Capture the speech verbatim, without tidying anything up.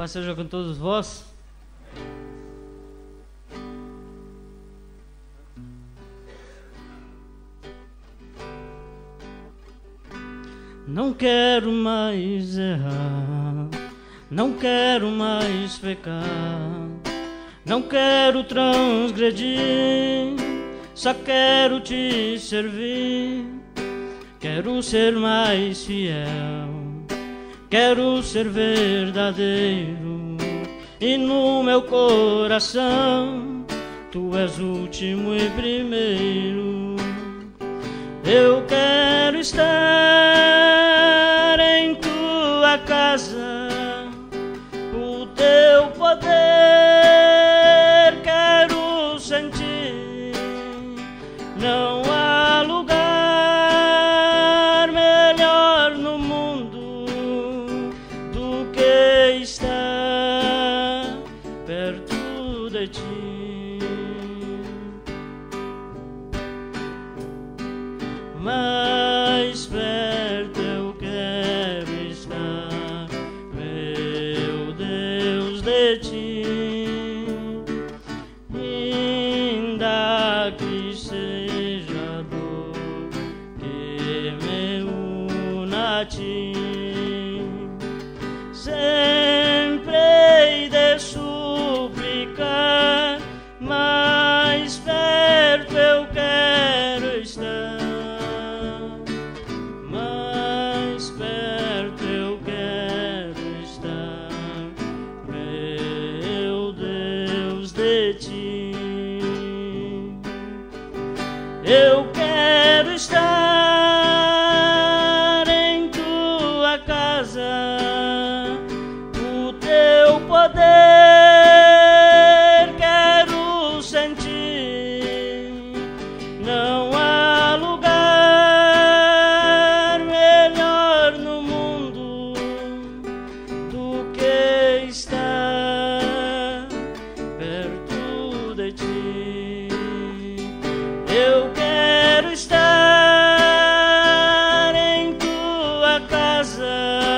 Paz seja com todos vós. Não quero mais errar, não quero mais pecar, não quero transgredir, só quero te servir. Quero ser mais fiel, quero ser verdadeiro, e no meu coração tu és o último e primeiro. Eu quero estar em tua casa, o teu poder quero sentir. Não há lugar melhor no mundo do que estar perto de ti. Mais perto eu quero estar, meu Deus, de ti. Ainda que seja dor que me una a ti, sempre hei de suplicar. Mais perto eu quero estar, eu quero estar em tua casa, o teu poder quero sentir. Não há lugar melhor no mundo do que estar perto de ti. Eu quero estar em tua casa.